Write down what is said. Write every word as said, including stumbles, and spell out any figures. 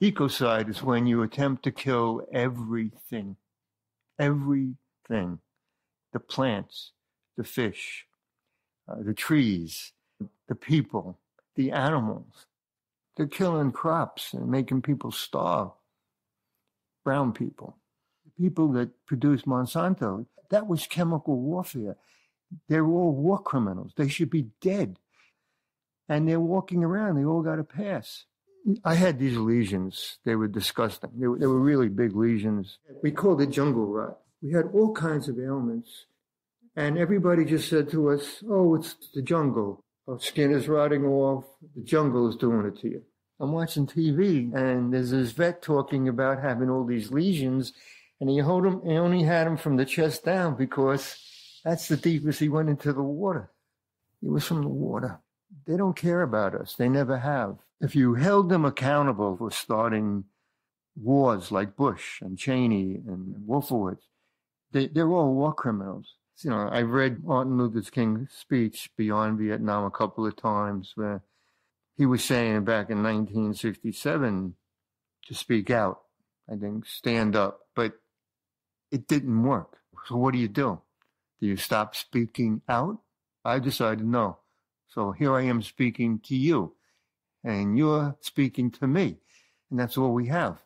Ecocide is when you attempt to kill everything, everything, the plants, the fish, uh, the trees, the people, the animals. They're killing crops and making people starve, brown people. The people that produced Monsanto, that was chemical warfare. They're all war criminals. They should be dead. And they're walking around. They all got a pass. I had these lesions. They were disgusting. They were, they were really big lesions. We called it jungle rot. We had all kinds of ailments. And everybody just said to us, oh, it's the jungle. Our skin is rotting off. The jungle is doing it to you. I'm watching T V, and there's this vet talking about having all these lesions. And he, hold him, he only had them from the chest down because that's the deepest he went into the water. It was from the water. They don't care about us. They never have. If you held them accountable for starting wars like Bush and Cheney and Wolfowitz, they, they're all war criminals. You know, I read Martin Luther King's speech Beyond Vietnam a couple of times where he was saying back in nineteen sixty-seven to speak out, I think, stand up. But it didn't work. So what do you do? Do you stop speaking out? I decided no. So here I am speaking to you, and you're speaking to me, and that's all we have.